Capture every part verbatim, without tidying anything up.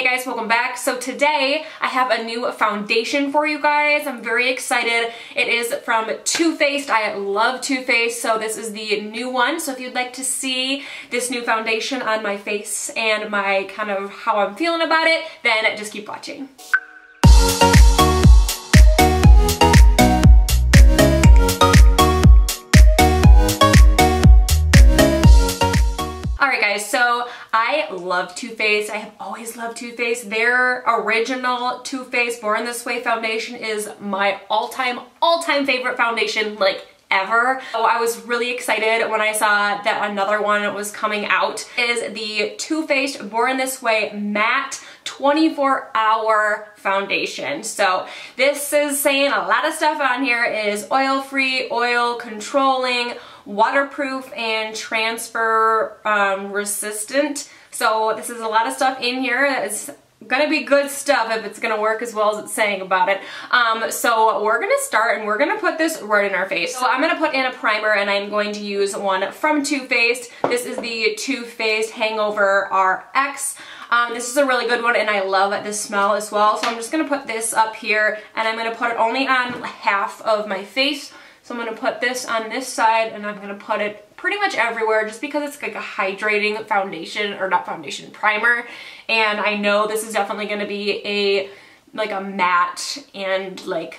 Hey guys, welcome back. So today I have a new foundation for you guys. I'm very excited. It is from Too Faced. I love Too Faced, so this is the new one. So if you'd like to see this new foundation on my face and my kind of how I'm feeling about it, then just keep watching. So I love Too Faced. I have always loved Too Faced. Their original Too Faced Born This Way foundation is my all-time, all-time favorite foundation, like ever. So I was really excited when I saw that another one was coming out. It is the Too Faced Born This Way Matte twenty-four hour foundation. So this is saying a lot of stuff on here. It is oil-free, oil controlling, waterproof, and transfer um, resistant. So this is a lot of stuff in here. It's gonna be good stuff if it's gonna work as well as it's saying about it. Um, so we're gonna start and we're gonna put this right in our face. So I'm gonna put in a primer and I'm going to use one from Too Faced. This is the Too Faced Hangover R X. Um, this is a really good one and I love the smell as well. So I'm just gonna put this up here and I'm gonna put it only on half of my face. So I'm going to put this on this side and I'm going to put it pretty much everywhere just because it's like a hydrating foundation, or not foundation, primer. And I know this is definitely going to be a like a matte and like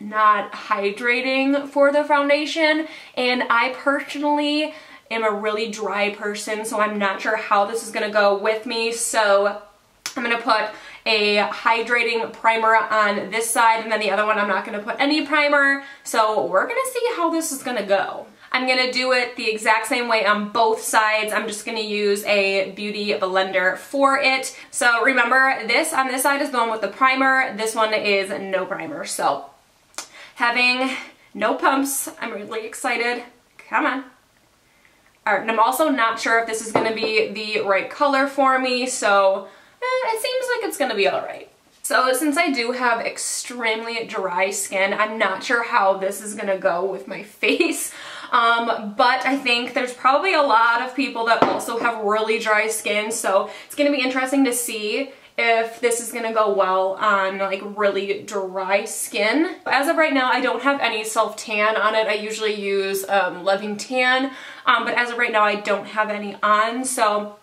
not hydrating for the foundation. And I personally am a really dry person, so I'm not sure how this is going to go with me. So I'm going to put a hydrating primer on this side, and then the other one I'm not going to put any primer. So we're going to see how this is going to go. I'm going to do it the exact same way on both sides. I'm just going to use a beauty blender for it. So remember, this on this side is the one with the primer. This one is no primer. So having no pumps, I'm really excited. Come on. All right, and I'm also not sure if this is going to be the right color for me, so it seems like it's gonna be alright. So since I do have extremely dry skin, I'm not sure how this is gonna go with my face. Um, but I think there's probably a lot of people that also have really dry skin, so it's gonna be interesting to see if this is gonna go well on like really dry skin. As of right now, I don't have any self tan on it. I usually use um, Loving Tan, um, but as of right now, I don't have any on. So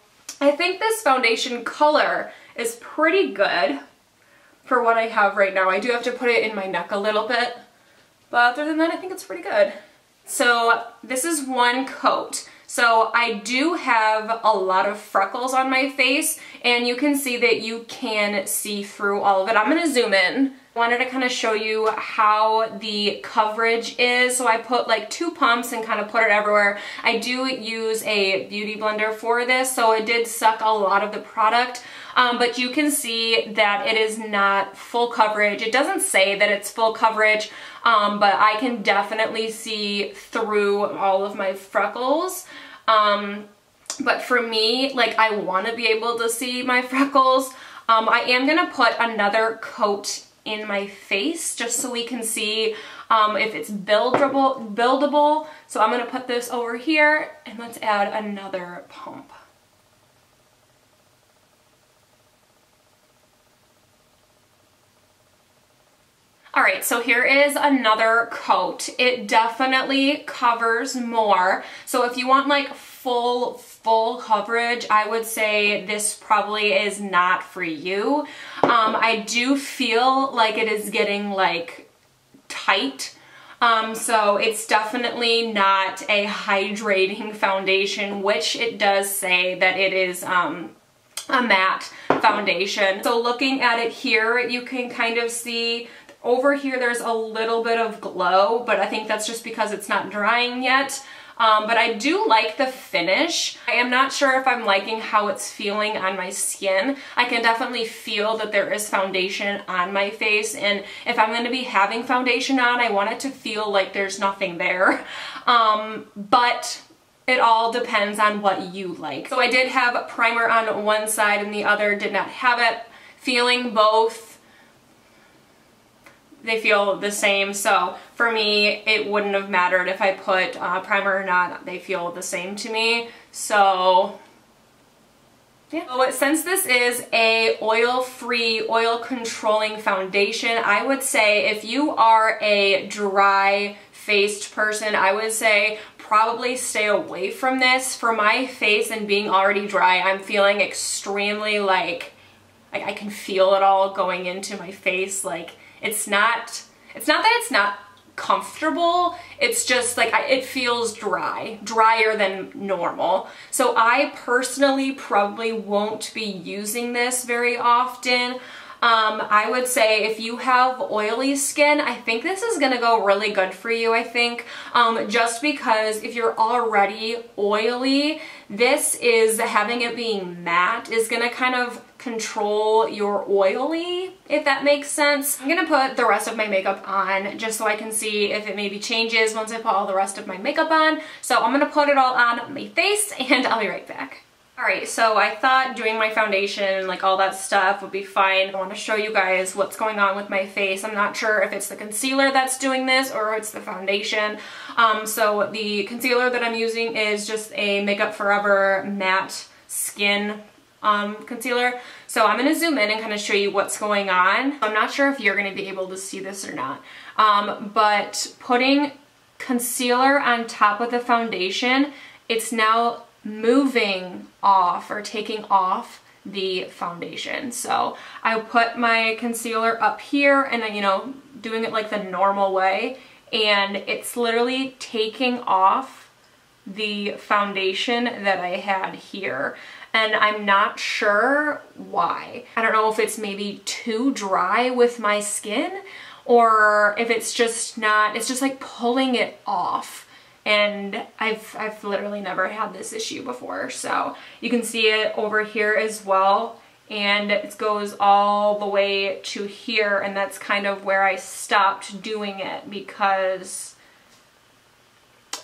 I think this foundation color is pretty good for what I have right now. I do have to put it in my neck a little bit, but other than that, I think it's pretty good. So this is one coat. So I do have a lot of freckles on my face, and you can see that you can see through all of it. I'm gonna zoom in. I wanted to kind of show you how the coverage is. So I put like two pumps and kind of put it everywhere. I do use a beauty blender for this, so it did suck a lot of the product, um, but you can see that it is not full coverage. It doesn't say that it's full coverage, um, but I can definitely see through all of my freckles. Um, but for me, like, I want to be able to see my freckles. Um, I am going to put another coat in my face just so we can see um, if it's buildable, buildable. So I'm going to put this over here and let's add another pump. Alright, so here is another coat. It definitely covers more. So if you want like full, full coverage, I would say this probably is not for you. Um, I do feel like it is getting like tight. Um, so it's definitely not a hydrating foundation, which it does say that it is um, a matte foundation. So looking at it here, you can kind of see over here there's a little bit of glow, but I think that's just because it's not drying yet. Um, but I do like the finish. I am not sure if I'm liking how it's feeling on my skin. I can definitely feel that there is foundation on my face, and if I'm going to be having foundation on, I want it to feel like there's nothing there. Um, but it all depends on what you like. So I did have a primer on one side and the other did not have it. Feeling both, they feel the same, so for me it wouldn't have mattered if I put uh, primer or not. They feel the same to me, so Yeah. So since this is a oil-free, oil-controlling foundation, I would say if you are a dry-faced person, I would say probably stay away from this. For my face and being already dry, I'm feeling extremely like, like I can feel it all going into my face. Like it's not, it's not that it's not comfortable, it's just like I, it feels dry, drier than normal. So I personally probably won't be using this very often. Um, I would say if you have oily skin, I think this is gonna go really good for you, I think. Um, just because if you're already oily, this is, having it being matte, is gonna kind of control your oily, if that makes sense. I'm gonna put the rest of my makeup on just so I can see if it maybe changes once I put all the rest of my makeup on. So I'm gonna put it all on my face and I'll be right back. Alright, so I thought doing my foundation and like all that stuff would be fine. I want to show you guys what's going on with my face. I'm not sure if it's the concealer that's doing this or it's the foundation. Um, so the concealer that I'm using is just a Makeup Forever Matte Skin um, Concealer. So I'm going to zoom in and kind of show you what's going on. I'm not sure if you're going to be able to see this or not, um, but putting concealer on top of the foundation, it's now moving off or taking off the foundation. So I put my concealer up here and I, you know, doing it like the normal way, and it's literally taking off the foundation that I had here. And I'm not sure why. I don't know if it's maybe too dry with my skin or if it's just not, it's just like pulling it off. And I've, I've literally never had this issue before. So you can see it over here as well. And it goes all the way to here. And that's kind of where I stopped doing it because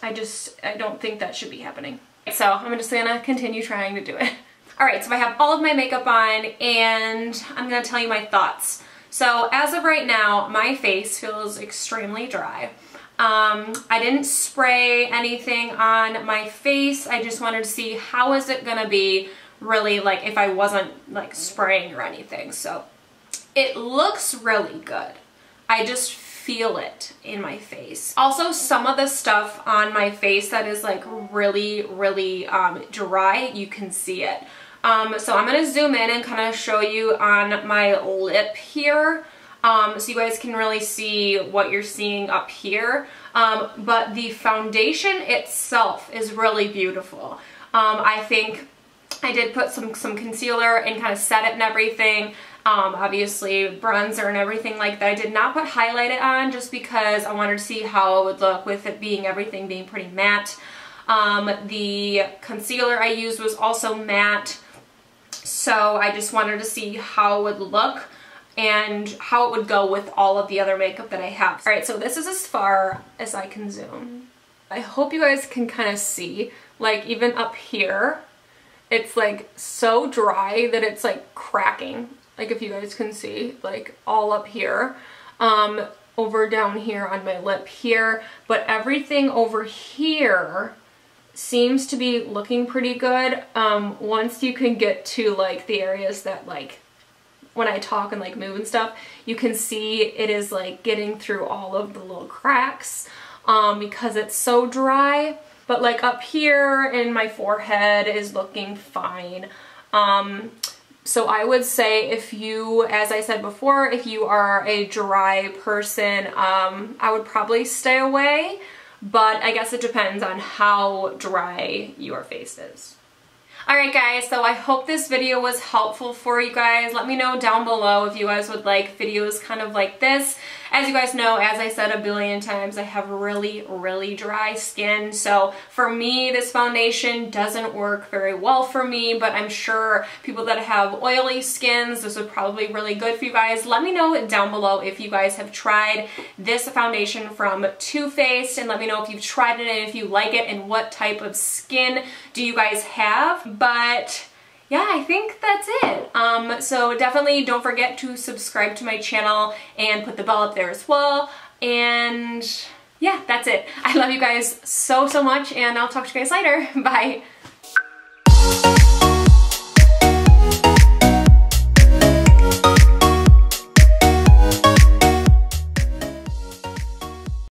I just, I don't think that should be happening. So I'm just gonna continue trying to do it. All right, so I have all of my makeup on and I'm gonna tell you my thoughts. So as of right now, my face feels extremely dry. Um, I didn't spray anything on my face. I just wanted to see how is it gonna be really like if I wasn't like spraying or anything. So it looks really good. I just feel it in my face. Also, some of the stuff on my face that is like really, really um, dry, you can see it. Um, so I'm gonna zoom in and kind of show you on my lip here. Um, so you guys can really see what you're seeing up here. Um, but the foundation itself is really beautiful. Um, I think I did put some, some concealer and kind of set it and everything. Um, obviously bronzer and everything like that. I did not put highlight it on just because I wanted to see how it would look with it being everything being pretty matte. Um, the concealer I used was also matte. So I just wanted to see how it would look and how it would go with all of the other makeup that I have. All right, so this is as far as I can zoom. I hope you guys can kind of see, like even up here, it's like so dry that it's like cracking. Like if you guys can see, like all up here, um, over down here on my lip here, but everything over here seems to be looking pretty good. Um, once you can get to like the areas that like when I talk and like move and stuff, you can see it is like getting through all of the little cracks um, because it's so dry. But like up here in my forehead is looking fine. Um, so I would say if you, as I said before, if you are a dry person, um, I would probably stay away, but I guess it depends on how dry your face is. Alright guys, so I hope this video was helpful for you guys. Let me know down below if you guys would like videos kind of like this. As you guys know, as I said a billion times, I have really, really dry skin. So for me, this foundation doesn't work very well for me, but I'm sure people that have oily skins, this would probably be really good for you guys. Let me know down below if you guys have tried this foundation from Too Faced, and let me know if you've tried it and if you like it and what type of skin do you guys have. But yeah, I think that's it. Um, so definitely don't forget to subscribe to my channel and put the bell up there as well. And yeah, that's it. I love you guys so, so much, and I'll talk to you guys later. Bye.